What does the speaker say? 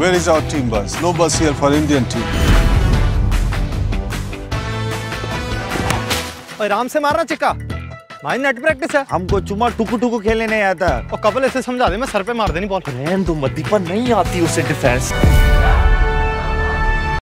Where is our team bus? No bus here for Indian team. ओए राम से मार रहा चिक्का। माइन नेट प्रैक्टिस है। हमको चुम्मा टुकु टुकु खेलने नहीं आता। और कपल ऐसे समझा दे मैं सर पे मार देनी बॉल। तुम मदीपन नहीं आती उसे डिफेंस।